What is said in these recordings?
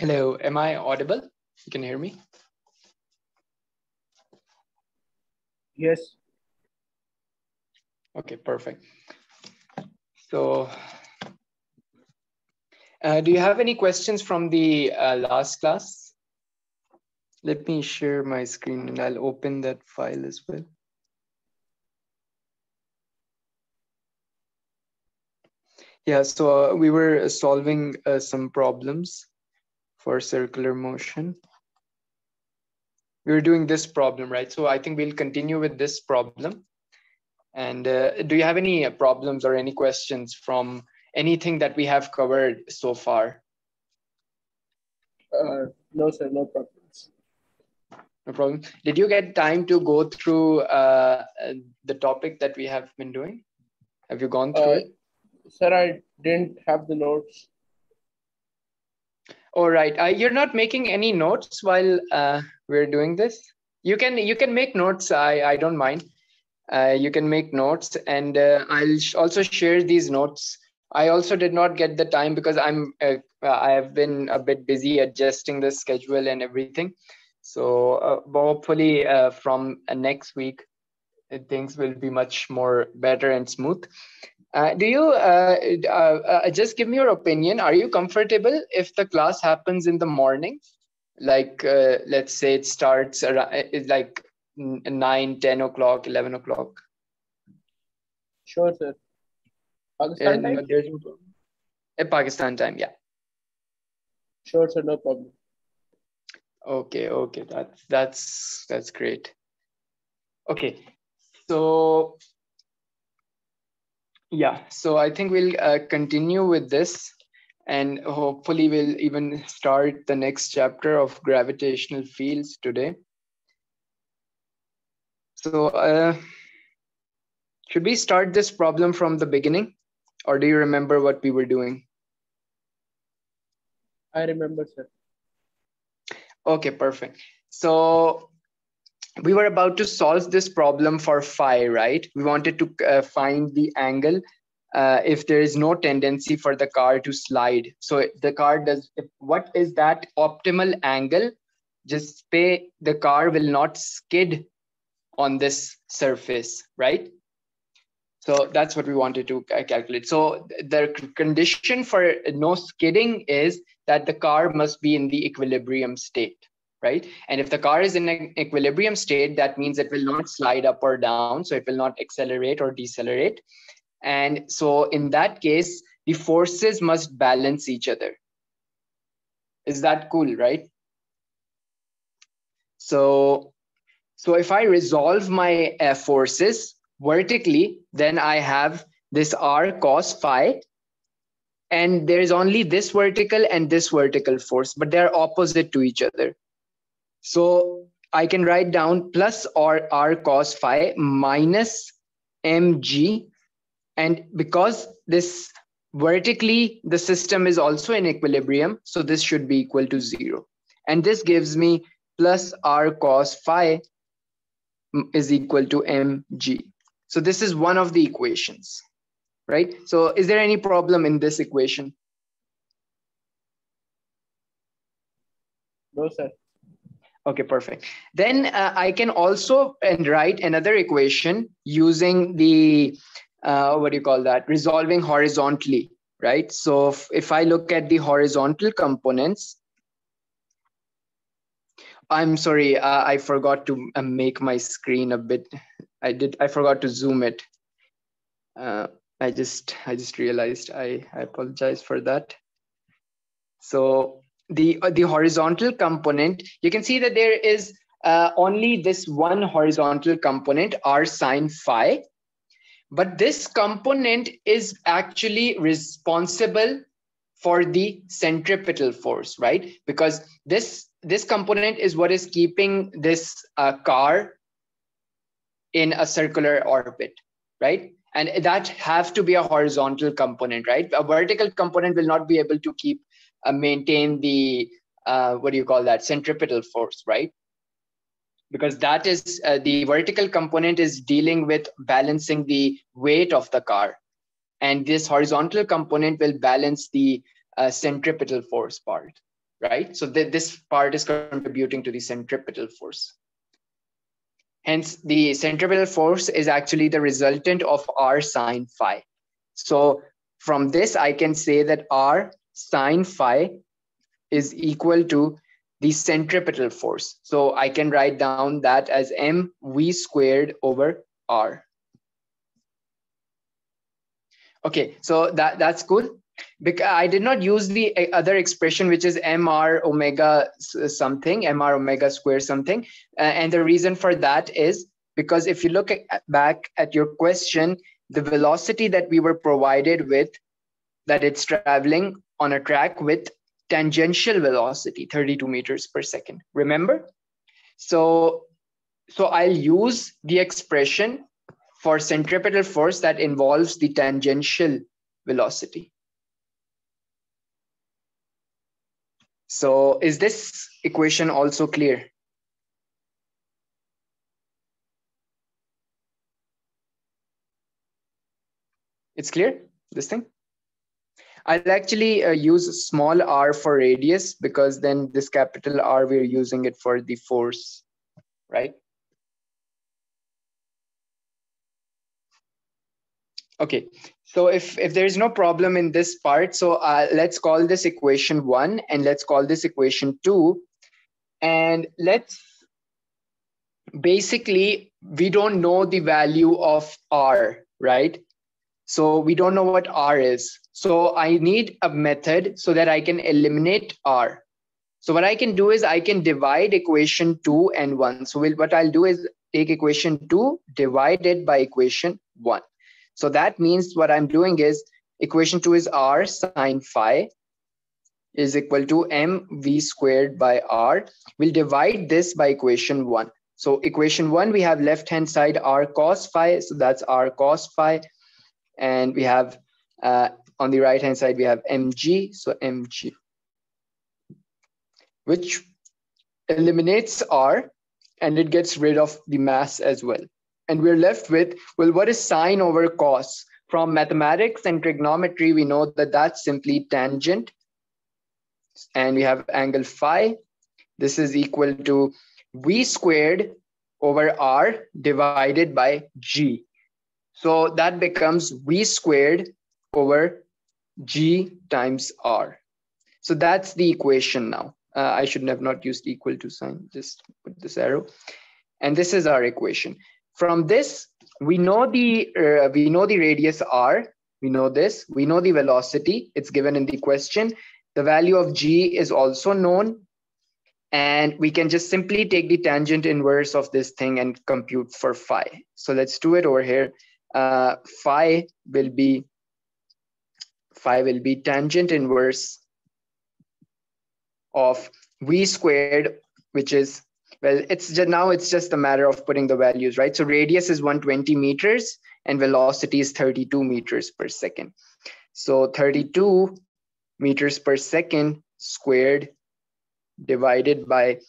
Hello, am I audible? You can hear me? Yes. Okay, perfect. So, do you have any questions from the last class? Let me share my screen and I'll open that file as well. Yeah, so we were solving some problems for circular motion. We were doing this problem, right? So I think we'll continue with this problem. And do you have any problems or any questions from anything that we have covered so far? No, sir, no problems. No problem. Did you get time to go through the topic that we have been doing? Have you gone through it? Sir, I didn't have the notes. All right, you're not making any notes while we're doing this. You can make notes. I don't mind. You can make notes, and I'll also share these notes. I also did not get the time because I have been a bit busy adjusting the schedule and everything. So hopefully from next week, things will be much more better and smooth. Do you just give me your opinion? Are you comfortable if the class happens in the morning? Like, let's say it starts around, like 9, 10 o'clock, 11 o'clock. Sure, sir. Pakistan time? Pakistan time, yeah. Sure, sir, no problem. Okay, okay, that's great. Okay, so. Yeah, so I think we'll continue with this, and hopefully we'll even start the next chapter of gravitational fields today. So should we start this problem from the beginning, or do you remember what we were doing? I remember, sir. Okay, perfect. So we were about to solve this problem for phi, right? We wanted to find the angle if there is no tendency for the car to slide. So the car does, what is that optimal angle? Just pay, the car will not skid on this surface, right? So that's what we wanted to calculate. So the condition for no skidding is that the car must be in the equilibrium state. Right? And if the car is in an equilibrium state, that means it will not slide up or down. So it will not accelerate or decelerate. And so in that case, the forces must balance each other. Is that cool, right? So if I resolve my forces vertically, then I have this r cos phi. And there is only this vertical and this vertical force, but they're opposite to each other. So I can write down plus or r cos phi minus mg. And because this vertically, the system is also in equilibrium, so this should be equal to 0. And this gives me plus r cos phi is equal to mg. So this is one of the equations, right? So is there any problem in this equation? No, sir. Okay, perfect. Then I can also write another equation using the, what do you call that? Resolving horizontally, right? So if I look at the horizontal components, I'm sorry, I forgot to make my screen a bit. I forgot to zoom it. I just realized, I apologize for that. So the horizontal component, you can see that there is only this one horizontal component, r sine phi, but this component is actually responsible for the centripetal force, right? Because this component is what is keeping this car in a circular orbit, right? And that have to be a horizontal component, right? A vertical component will not be able to keep maintain the, what do you call that, centripetal force, right? Because that is, the vertical component is dealing with balancing the weight of the car. And this horizontal component will balance the centripetal force part. right? So this part is contributing to the centripetal force. Hence, the centripetal force is actually the resultant of R sine phi. So from this, I can say that R sine phi is equal to the centripetal force. So I can write down that as mv squared over R. Okay, so that's cool. Because I did not use the other expression, which is mr omega something, mr omega square something. And the reason for that is because if you look back at your question, the velocity that we were provided with, that it's traveling on a track with tangential velocity, 32 meters per second, remember? So I'll use the expression for centripetal force that involves the tangential velocity. So is this equation also clear? It's clear, this thing? I'll actually use small r for radius, because then this capital R, we're using it for the force, right? Okay, so if there is no problem in this part, so let's call this equation 1 and let's call this equation 2. And let's basically, we don't know the value of R, right? So we don't know what R is. So I need a method so that I can eliminate R. So what I can do is I can divide equation 2 and 1. So what I'll do is take equation 2, divide it by equation 1. So that means what I'm doing is equation 2 is R sine phi is equal to mv squared by R. We'll divide this by equation 1. So equation 1, we have left-hand side R cos phi. So that's R cos phi. And we have on the right-hand side, we have mg. So mg, which eliminates R and it gets rid of the mass as well. And we're left with, well, what is sine over cos? From mathematics and trigonometry, we know that that's simply tangent. And we have angle phi. This is equal to v squared over r divided by g. So that becomes v squared over g times r. So that's the equation now. I should have not used equal to sign. Just put this arrow. And this is our equation. From this, we know the radius r, we know this, we know the velocity, it's given in the question. The value of g is also known. And we can just simply take the tangent inverse of this thing and compute for phi. So let's do it over here. Phi will be tangent inverse of v squared, which is, well, it's just a matter of putting the values, right? So radius is 120 meters and velocity is 32 meters per second. So 32 meters per second squared divided by,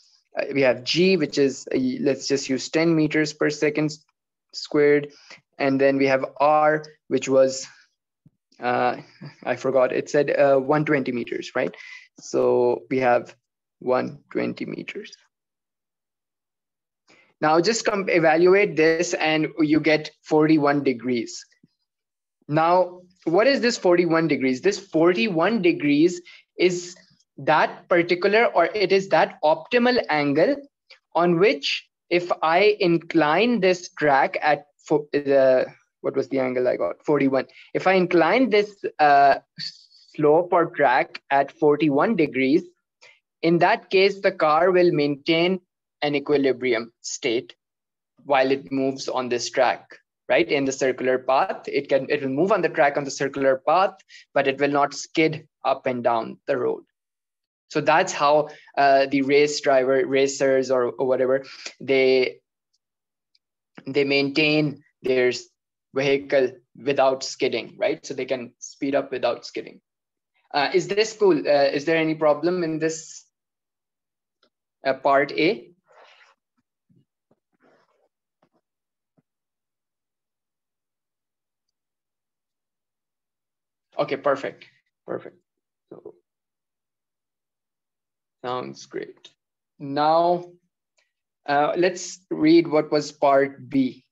we have g, which is, let's just use 10 meters per second squared. And then we have r, which was, I forgot, it said 120 meters, right? So we have 120 meters. Now just evaluate this and you get 41 degrees. Now, what is this 41 degrees? This 41 degrees is that particular, or it is that optimal angle on which if I incline this track at, what was the angle I got? 41. If I incline this slope or track at 41 degrees, in that case, the car will maintain an equilibrium state while it moves on this track, right? In the circular path, it will move on the track on the circular path, but it will not skid up and down the road. So that's how the racers or whatever, they maintain their vehicle without skidding, right? So they can speed up without skidding. Is this cool? Is there any problem in this part A? Okay, perfect. So Sounds great. Now, let's read what was part B.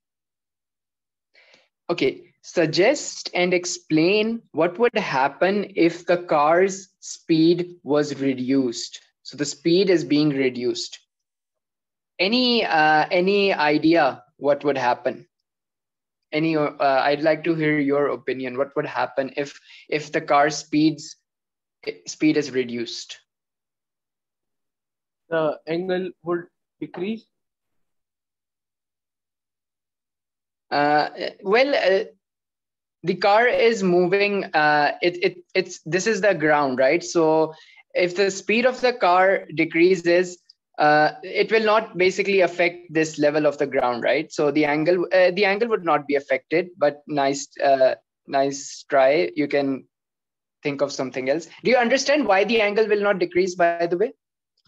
Okay, suggest and explain what would happen if the car's speed was reduced. So the speed is being reduced. Any idea what would happen? I'd like to hear your opinion. What would happen if the car's speed is reduced? The angle would decrease. The car is moving. This is the ground, right? So if the speed of the car decreases, it will not basically affect this level of the ground, right? So the angle would not be affected. But nice try. You can think of something else. Do you understand why the angle will not decrease? By the way,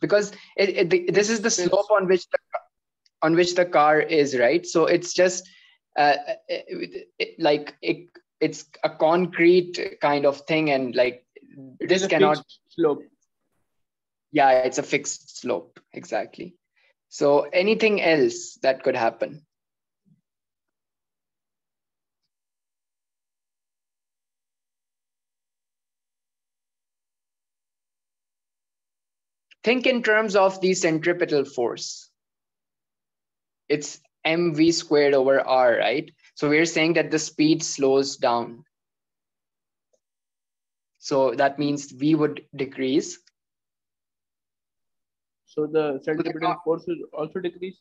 because this is the slope on which the car is, right? So it's just it's a concrete kind of thing, and like this cannot slope. Yeah, it's a fixed slope, exactly. So anything else that could happen? Think in terms of the centripetal force. It's mv squared over r, right? So we're saying that the speed slows down. So that means v would decrease. So the centripetal force will also decrease?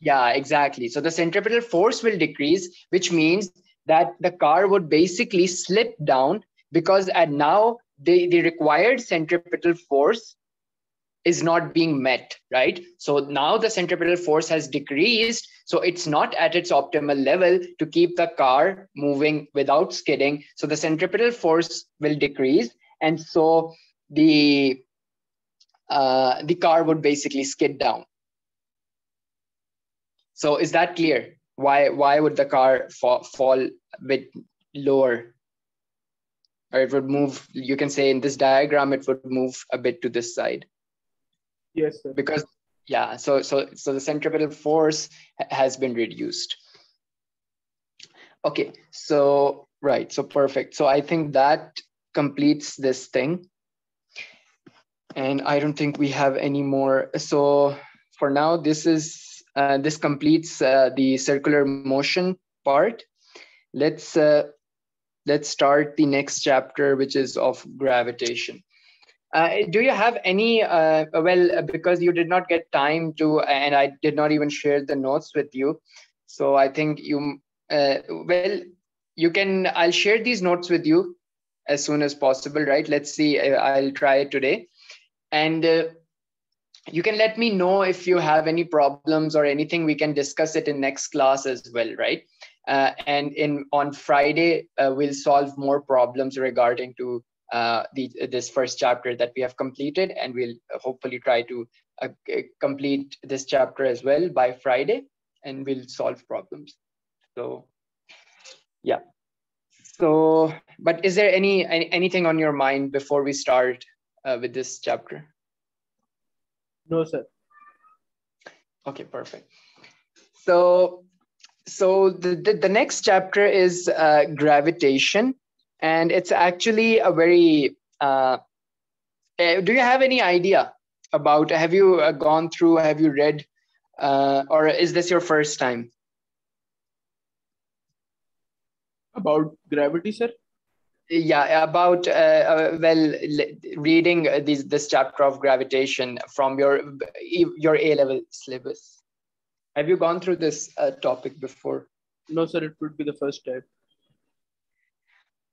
Yeah, exactly. So the centripetal force will decrease, which means that the car would basically slip down, because at now the required centripetal force is not being met, right? So now the centripetal force has decreased. So it's not at its optimal level to keep the car moving without skidding. So the centripetal force will decrease. And so the car would basically skid down. So is that clear? Why would the car fall a bit lower? Or it would move, you can say in this diagram, it would move a bit to this side. Yes, sir. Because, yeah, so the centripetal force has been reduced. Okay, so, right, so perfect. So I think that completes this thing. And I don't think we have any more. So for now, this completes the circular motion part. Let's start the next chapter, which is of gravitation. Do you have any? Because you did not get time to, and I did not even share the notes with you. So I think I'll share these notes with you as soon as possible, right? Let's see. I'll try it today. And you can let me know if you have any problems or anything. We can discuss it in next class as well, right? And on Friday, we'll solve more problems regarding to this first chapter that we have completed, and we'll hopefully try to complete this chapter as well by Friday, and we'll solve problems. So, yeah. So, but is there anything on your mind before we start with this chapter? No, sir. Okay, perfect. So the next chapter is gravitation, and it's actually a very. Do you have any idea about? Have you gone through? Have you read? Or is this your first time? About gravity, sir. Yeah, about reading this chapter of gravitation from your A-level syllabus. Have you gone through this topic before? No, sir. It would be the first time.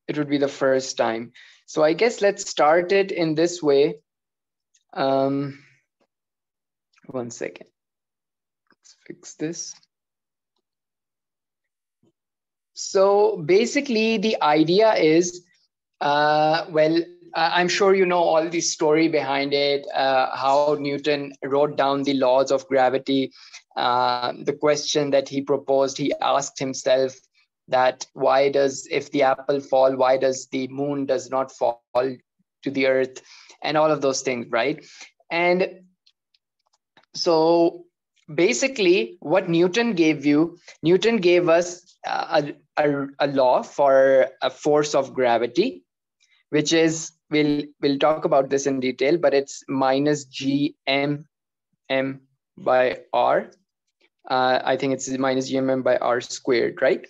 It would be the first time. So I guess let's start it in this way. One second. Let's fix this. So basically the idea is, I'm sure you know all the story behind it, how Newton wrote down the laws of gravity, the question that he proposed, he asked himself that if the apple fall, why does the moon does not fall to the earth, and all of those things, right? And so basically what Newton gave us a law for a force of gravity, which is, we'll talk about this in detail, but it's minus GMM by R. I think it's minus GMM by R squared, right?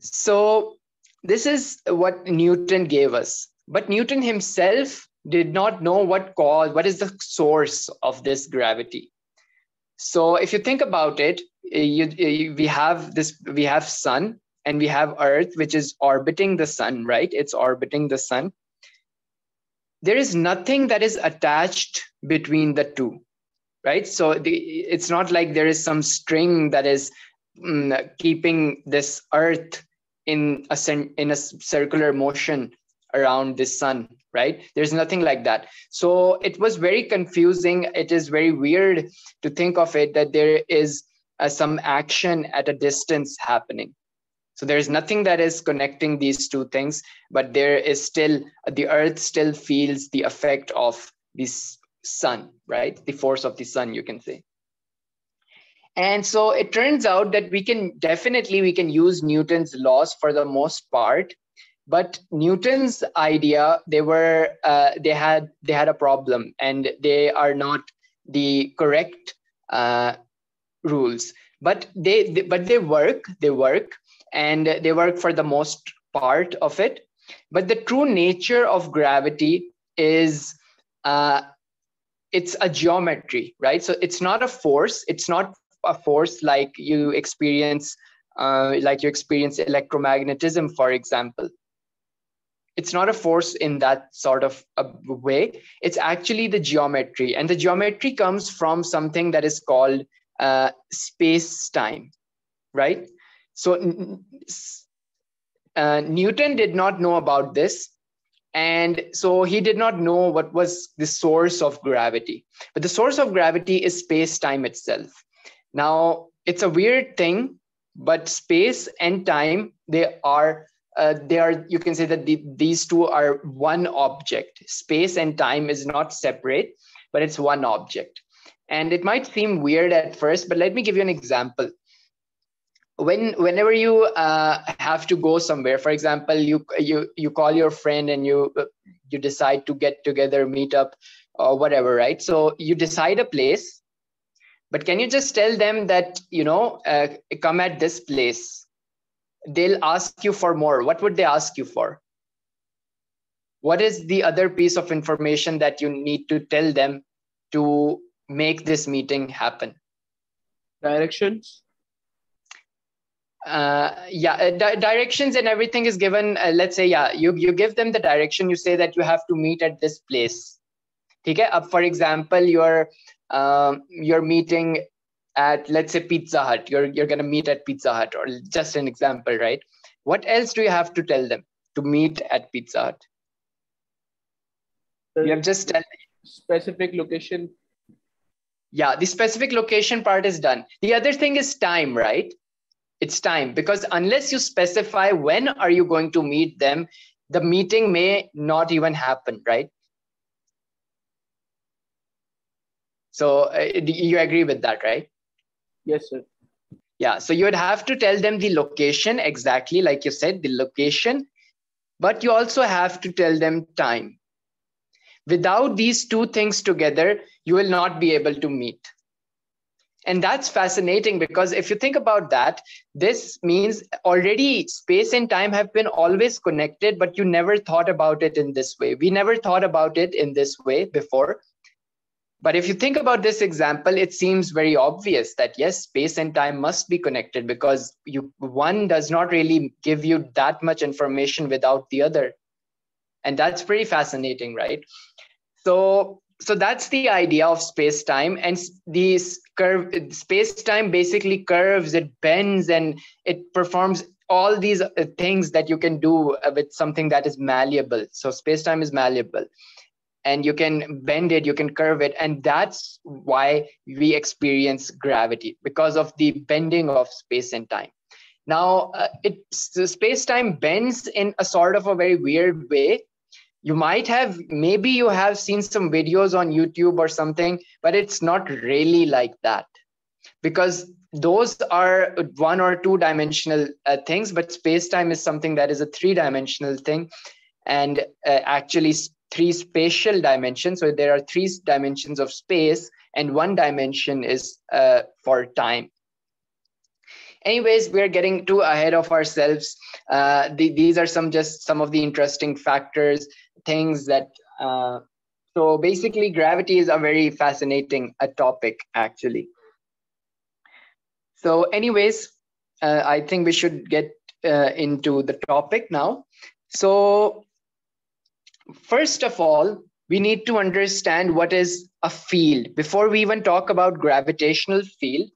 So this is what Newton gave us, but Newton himself did not know what is the source of this gravity. So if you think about it, we have sun and we have Earth, which is orbiting the sun, right? It's orbiting the sun. There is nothing that is attached between the two, right? So it's not like there is some string that is keeping this Earth in a circular motion around the sun, right? There's nothing like that. So it was very confusing. It is very weird to think of it that there is some action at a distance happening. So there's nothing that is connecting these two things, but there is still, the Earth still feels the effect of this sun, right? The force of the sun, you can say. And so it turns out that we can use Newton's laws for the most part. But Newton's idea, they had a problem, and they are not the correct rules. But they work, and they work for the most part of it. But the true nature of gravity is it's a geometry, right? So it's not a force. It's not a force like you experience electromagnetism, for example. It's not a force in that sort of a way. It's actually the geometry. And the geometry comes from something that is called space-time, right? So Newton did not know about this. And so he did not know what was the source of gravity. But the source of gravity is space-time itself. Now, it's a weird thing, but space and time, you can say that these two are one object. Space and time is not separate, but it's one object. And it might seem weird at first, but let me give you an example. Whenever you have to go somewhere, for example, you call your friend and you decide to get together, meet up, or whatever, right? So you decide a place, but can you just tell them that, come at this place? They'll ask you for more. What would they ask you for? What is the other piece of information that you need to tell them to make this meeting happen? Directions? Directions and everything is given. Let's say, you give them the direction. You say that you have to meet at this place. Okay? For example, you're meeting at, let's say, Pizza Hut. You're going to meet at Pizza Hut, or just an example, right? What else do you have to tell them to meet at Pizza Hut? You have just tell specific location. Yeah, the specific location part is done. The other thing is time, right? It's time, because unless you specify when are you going to meet them, the meeting may not even happen, right? So you agree with that, right? Yes, sir. Yeah, so you would have to tell them the location exactly, like you said, the location, but you also have to tell them time. Without these two things together, you will not be able to meet. And that's fascinating, because if you think about that, this means already space and time have been always connected, but you never thought about it in this way. We never thought about it in this way before. But if you think about this example, it seems very obvious that yes, space and time must be connected, because one does not really give you that much information without the other. And that's pretty fascinating, right? So that's the idea of space-time. And space-time basically curves, it bends, and it performs all these things that you can do with something that is malleable. So space-time is malleable. And you can bend it, you can curve it. And that's why we experience gravity, because of the bending of space and time. Now, space-time bends in a sort of a very weird way. You might have, maybe you have seen some videos on YouTube or something, but it's not really like that, because those are one or two dimensional things, but space-time is something that is a three-dimensional thing, and actually three spatial dimensions. So there are three dimensions of space and one dimension is for time. Anyways, we're getting too ahead of ourselves. These are just some of the interesting factors, things that, so basically gravity is a very fascinating topic actually. So anyways, I think we should get into the topic now. So first of all, we need to understand what is a field. Before we even talk about gravitational field,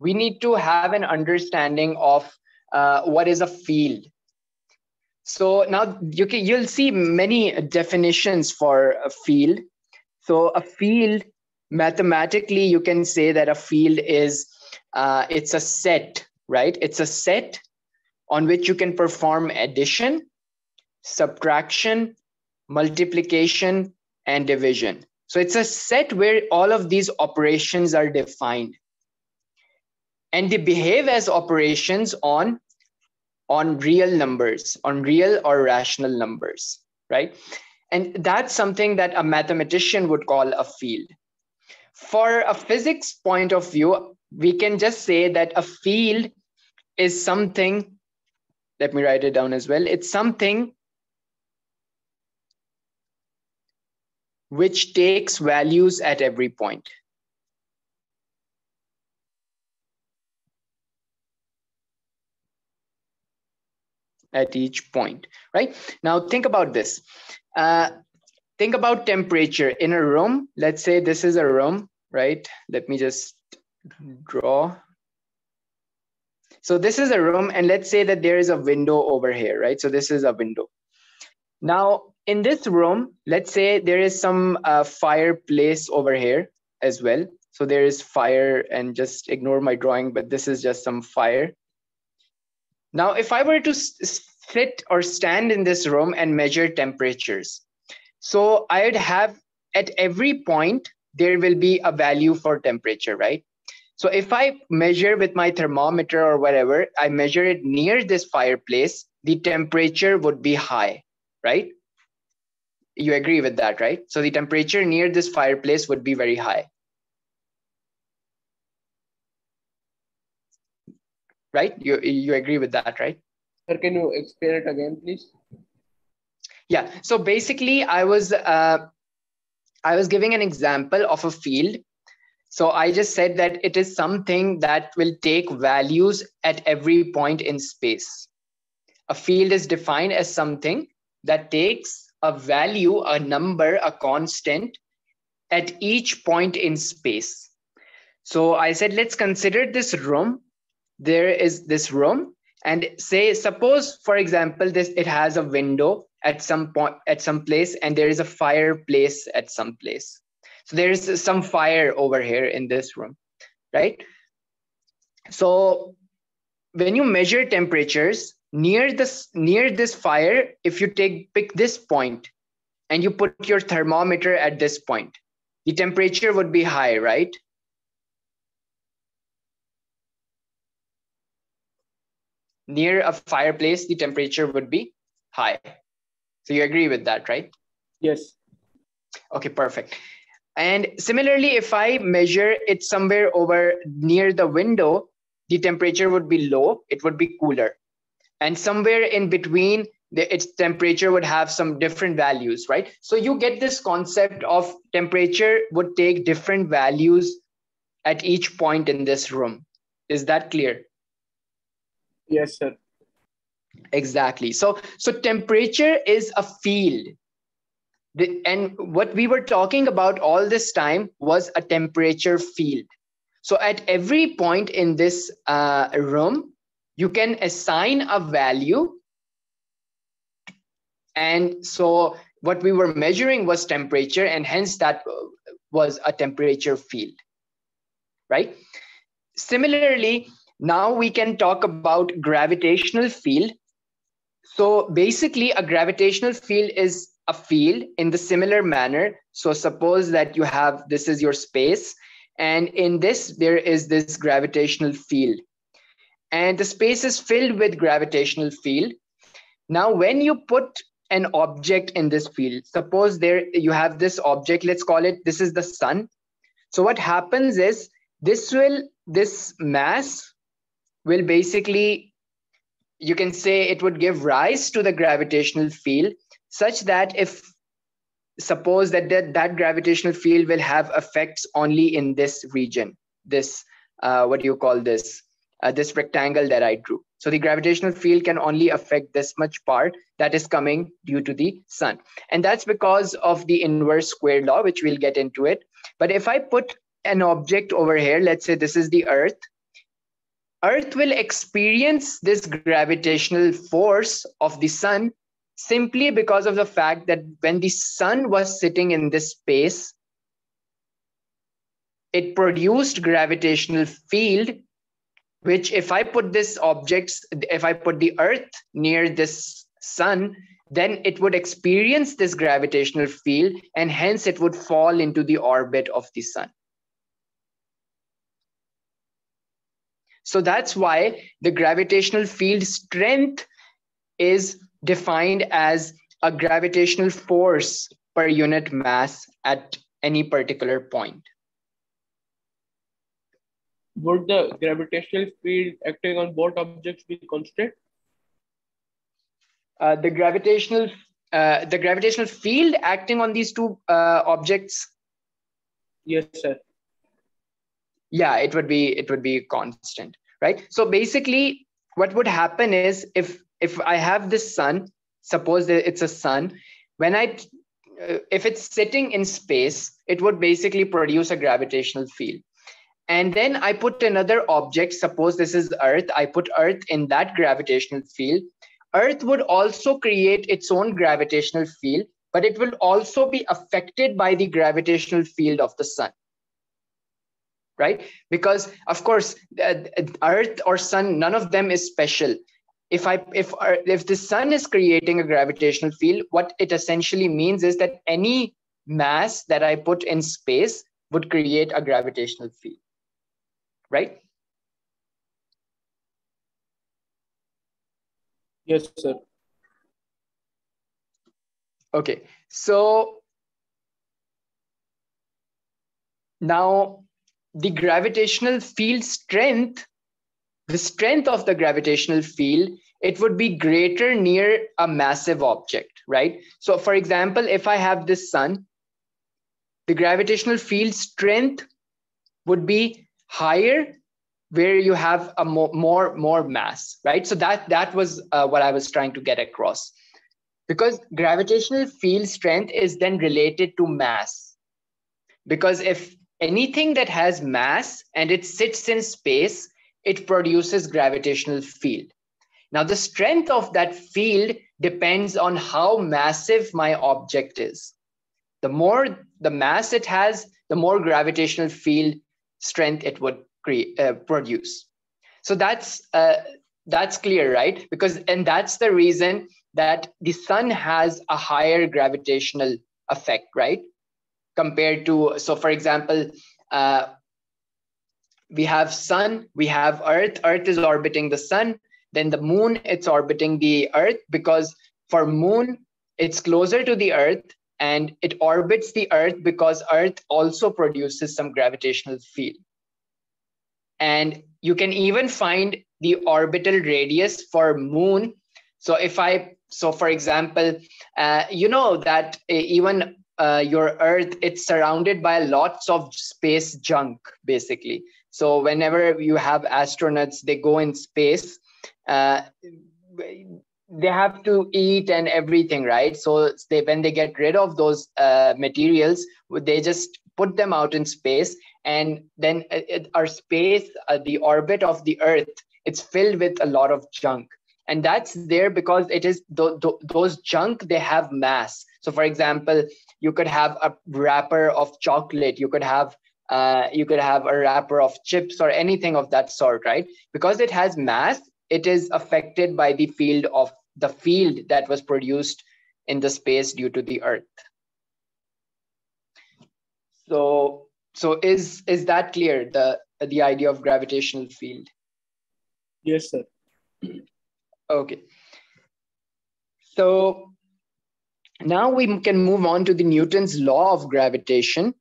we need to have an understanding of what is a field. So now you'll see many definitions for a field. So a field, mathematically, you can say that a field is, it's a set, right? It's a set on which you can perform addition, subtraction, multiplication, and division. So it's a set where all of these operations are defined. And they behave as operations on real numbers, on real or rational numbers, right? And that's something that a mathematician would call a field. For a physics point of view, we can just say that a field is something, let me write it down as well, it's something which takes values at every point. At each point, right? Now think about this. Think about temperature in a room. Let's say this is a room, right? Let me just draw. So this is a room, and let's say that there is a window over here, right? So this is a window. Now in this room, let's say there is some fireplace over here as well. So there is fire, and just ignore my drawing, but this is just some fire. Now, if I were to sit or stand in this room and measure temperatures, so I'd have at every point, there will be a value for temperature, right? So if I measure with my thermometer or whatever, I measure it near this fireplace, the temperature would be high, right? You agree with that, right? So the temperature near this fireplace would be very high. Right? You agree with that, right? Sir, can you explain it again, please? Yeah. So basically, I was giving an example of a field. So I just said that it is something that will take values at every point in space. A field is defined as something that takes a value, a number, a constant at each point in space. So I said, let's consider this room. There is this room, and say, suppose, for example, it has a window at some point, at some place, and there is a fireplace at some place. So there is some fire over here in this room, right? So when you measure temperatures near this fire, if you pick this point and you put your thermometer at this point, the temperature would be high, right? Near a fireplace, the temperature would be high. So you agree with that, right? Yes. Okay, perfect. And similarly, if I measure it somewhere over near the window, the temperature would be low, it would be cooler. And somewhere in between, its temperature would have some different values, right? So you get this concept of temperature would take different values at each point in this room. Is that clear? Yes, sir. Exactly. So temperature is a field. And what we were talking about all this time was a temperature field. So at every point in this room, you can assign a value. And so what we were measuring was temperature, and hence that was a temperature field, right? Similarly, now we can talk about gravitational field. So basically a gravitational field is a field in the similar manner. So suppose that you have, this is your space, and in this, there is this gravitational field. And the space is filled with gravitational field. Now, when you put an object in this field, suppose there you have this object, let's call it, this is the sun. So what happens is this mass will basically, you can say it would give rise to the gravitational field such that if, suppose that that gravitational field will have effects only in this region, this, what do you call this? This rectangle that I drew. So the gravitational field can only affect this much part that is coming due to the sun. And that's because of the inverse square law, which we'll get into it. But if I put an object over here, let's say this is the Earth, Earth will experience this gravitational force of the sun simply because of the fact that when the sun was sitting in this space, it produced gravitational field, which if I put this object, if I put the Earth near this sun, then it would experience this gravitational field and hence it would fall into the orbit of the sun. So that's why the gravitational field strength is defined as a gravitational force per unit mass at any particular point. Would the gravitational field acting on both objects be constant? The gravitational field acting on these two objects? Yes, sir. Yeah, it would be constant, right? So basically, what would happen is if I have this sun, suppose that it's a sun, when if it's sitting in space, it would basically produce a gravitational field. And then I put another object, suppose this is Earth, I put Earth in that gravitational field. Earth would also create its own gravitational field, but it will also be affected by the gravitational field of the sun, right? Because of course, Earth or sun, none of them is special. If the sun is creating a gravitational field, what it essentially means is that any mass that I put in space would create a gravitational field. Right? Yes, sir. Okay, so now the gravitational field strength, the strength of the gravitational field, it would be greater near a massive object, right? So for example, if I have this sun, the gravitational field strength would be higher where you have a more mass, right? So that was what I was trying to get across, because gravitational field strength is then related to mass, because if anything that has mass and it sits in space, it produces gravitational field. Now the strength of that field depends on how massive my object is. The more the mass it has, the more gravitational field strength it would produce. So that's clear, right? Because, and that's the reason that the sun has a higher gravitational effect, right? Compared to, so for example, we have sun, we have Earth. Earth is orbiting the sun. Then the moon, it's orbiting the Earth, because for moon, it's closer to the Earth. And it orbits the Earth because Earth also produces some gravitational field. And you can even find the orbital radius for moon. So if I, so for example, you know that even your Earth, it's surrounded by lots of space junk, basically. So whenever you have astronauts, they go in space, they have to eat and everything, right? So they, when they get rid of those materials, they just put them out in space, and then our space, the orbit of the Earth, it's filled with a lot of junk. And that's there because it is those junk, they have mass. So for example, you could have a wrapper of chocolate, you could have a wrapper of chips or anything of that sort, right? Because it has mass, it is affected by the field that was produced in the space due to the Earth. So is that clear, the idea of gravitational field? Yes, sir. Okay. So now we can move on to the Newton's law of gravitation.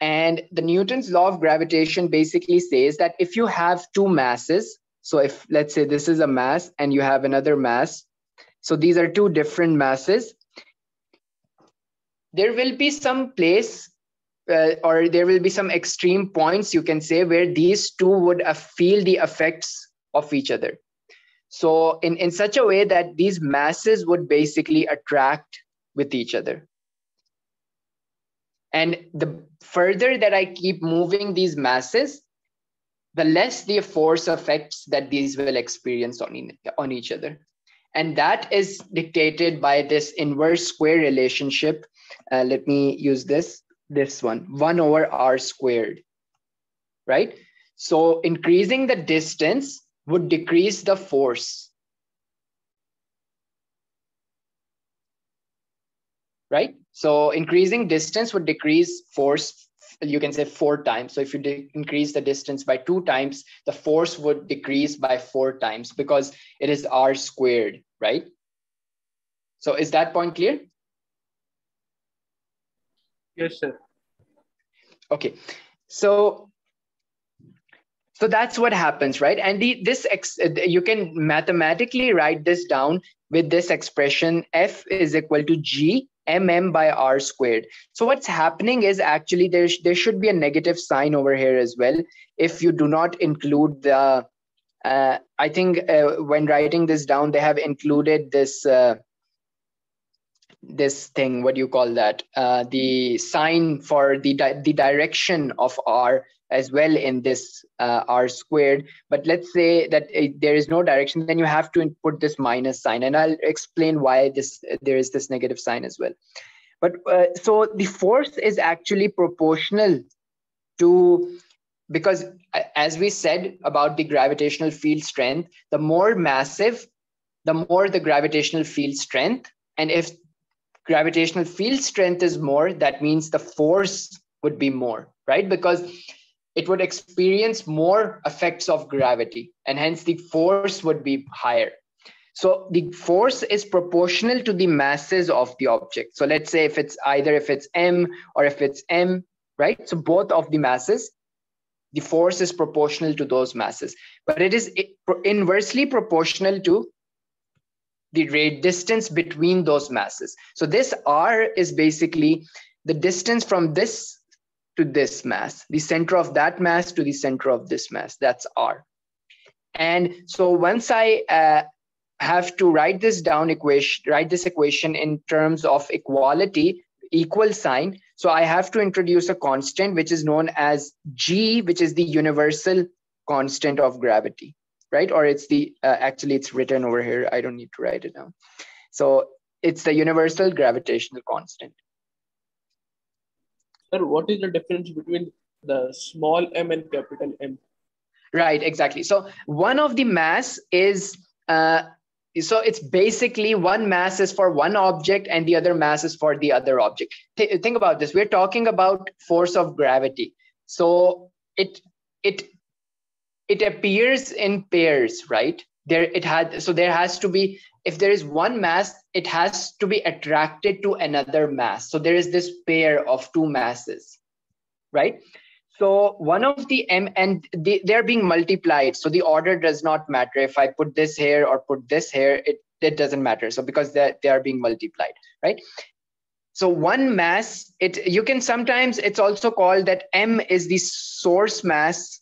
And the Newton's law of gravitation basically says that if you have two masses, so if let's say this is a mass and you have another mass, so these are two different masses, there will be some place or there will be some extreme points, you can say, where these two would feel the effects of each other. So in such a way that these masses would basically attract with each other. And the further that I keep moving these masses, the less the force effects that these will experience on each other. And that is dictated by this inverse square relationship. Let me use this one, 1/r², right? So increasing the distance would decrease the force, right? So increasing distance would decrease force, you can say 4 times. So if you increase the distance by 2 times, the force would decrease by 4 times because it is r², right? So is that point clear? Yes, sir. Okay. So that's what happens, right? And you can mathematically write this down with this expression, F = G mm/r². So what's happening is actually there should be a negative sign over here as well. If you do not include the, I think when writing this down, they have included this, this thing, what do you call that? The sign for the direction of r as well in this r². But let's say that there is no direction, then you have to input this minus sign, and I'll explain why there is this negative sign as well. But so the force is actually proportional to, because as we said about the gravitational field strength, the more massive, the more the gravitational field strength. And if gravitational field strength is more, that means the force would be more, right? Because it would experience more effects of gravity, and hence the force would be higher. So the force is proportional to the masses of the object. So let's say if it's m or if it's m, right? So both of the masses, the force is proportional to those masses, but it is inversely proportional to the distance between those masses. So this r is basically the distance from this to this mass, the center of that mass to the center of this mass, that's r. And so once I have to write this down, write this equation in terms of equality, equal sign. So I have to introduce a constant, which is known as g, which is the universal constant of gravity, right? Or it's the, actually it's written over here. I don't need to write it down. So it's the universal gravitational constant. Sir, what is the difference between the small m and capital M? Right, exactly. So one of the mass is, so it's basically one mass is for one object and the other mass is for the other object. Think about this. We're talking about force of gravity. So it appears in pairs, right? There has to be, if there is one mass, it has to be attracted to another mass. So there is this pair of two masses, right? So one of the m, and they're being multiplied. So the order does not matter. If I put this here or put this here, it doesn't matter. So because they are being multiplied, right? So one mass, you can sometimes, it's also called that m is the source mass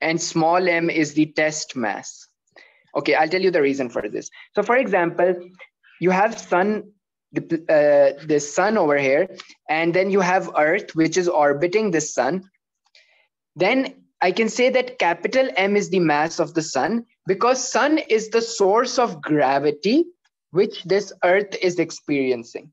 and small m is the test mass. Okay, I'll tell you the reason for this. So for example, you have the sun over here, and then you have Earth, which is orbiting this sun. Then I can say that capital M is the mass of the sun because sun is the source of gravity which this Earth is experiencing.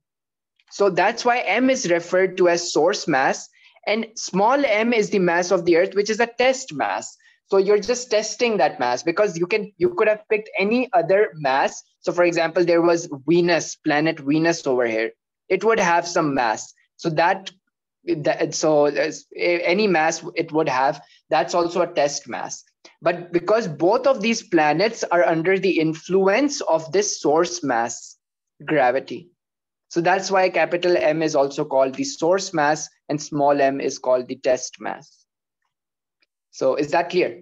So that's why M is referred to as source mass, and small m is the mass of the Earth, which is a test mass. So you're just testing that mass, because you could have picked any other mass. So for example, there was Venus, planet Venus over here. It would have some mass. So any mass it would have, that's also a test mass. But because both of these planets are under the influence of this source mass, gravity. So that's why capital M is also called the source mass and small m is called the test mass. So is that clear?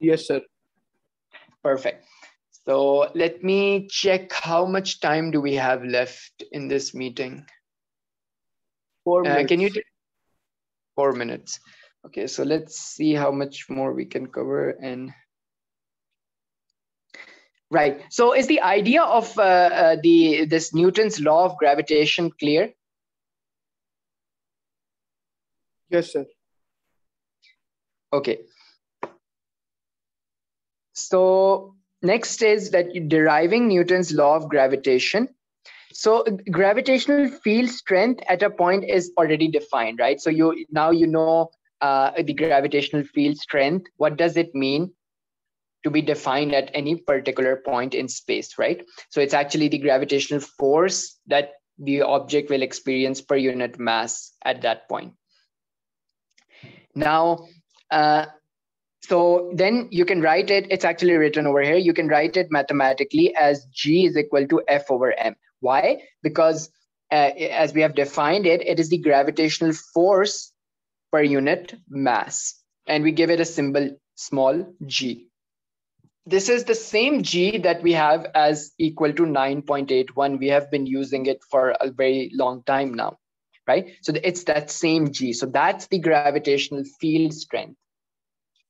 Yes, sir. Perfect. So let me check how much time do we have left in this meeting. 4 minutes. Can you 4 minutes. Okay, so let's see how much more we can cover. And right, so is the idea of this Newton's law of gravitation clear? Yes, sir. Okay. So next is that you're deriving Newton's law of gravitation. So gravitational field strength at a point is already defined, right? So you know the gravitational field strength. What does it mean? To be defined at any particular point in space, right? So it's actually the gravitational force that the object will experience per unit mass at that point. Now, so then you can write it, it's actually written over here, you can write it mathematically as G is equal to F over M. Why? Because as we have defined it, it is the gravitational force per unit mass. And we give it a symbol small g. This is the same G that we have as equal to 9.81. We have been using it for a very long time now, right? So it's that same G. So that's the gravitational field strength.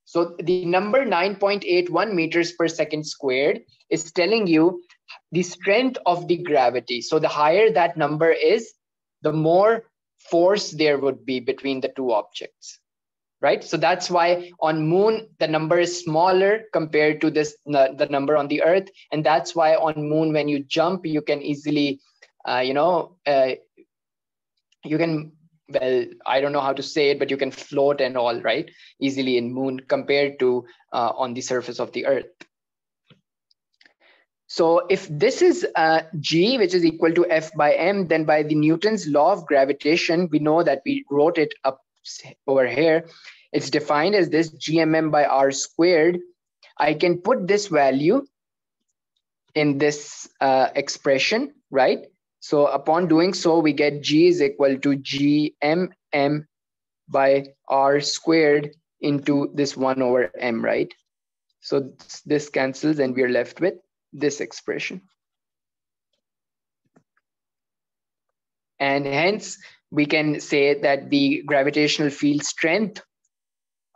So the number 9.81 meters per second squared is telling you the strength of the gravity. So the higher that number is, the more force there would be between the two objects. Right, so that's why on moon the number is smaller compared to this the number on the Earth, and that's why on moon when you jump you can easily, I don't know how to say it, but you can float and all, right, easily in moon compared to on the surface of the Earth. So if this is G, which is equal to F by M, then by the Newton's law of gravitation, we know that we wrote it up over here, it's defined as this GMM by R squared. I can put this value in this expression, right? So upon doing so, we get G is equal to GMM by R squared into this 1 over M, right? So this cancels and we are left with this expression. And hence, we can say that the gravitational field strength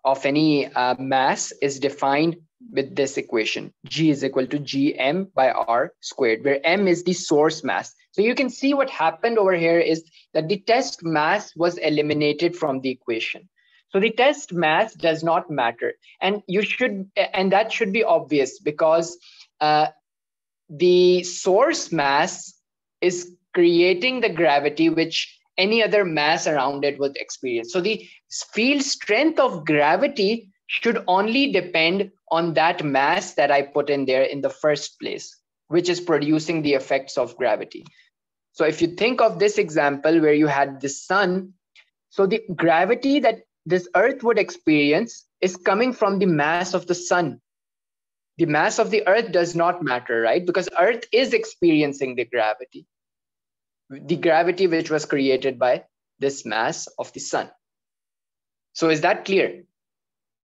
of any mass is defined with this equation. G is equal to Gm by R squared, where M is the source mass. So you can see what happened over here is that the test mass was eliminated from the equation. So the test mass does not matter. And that should be obvious because the source mass is creating the gravity which any other mass around it would experience. So the field strength of gravity should only depend on that mass that I put in there in the first place, which is producing the effects of gravity. So if you think of this example where you had the sun, so the gravity that this Earth would experience is coming from the mass of the sun. The mass of the Earth does not matter, right? Because Earth is experiencing the gravity which was created by this mass of the sun. So is that clear?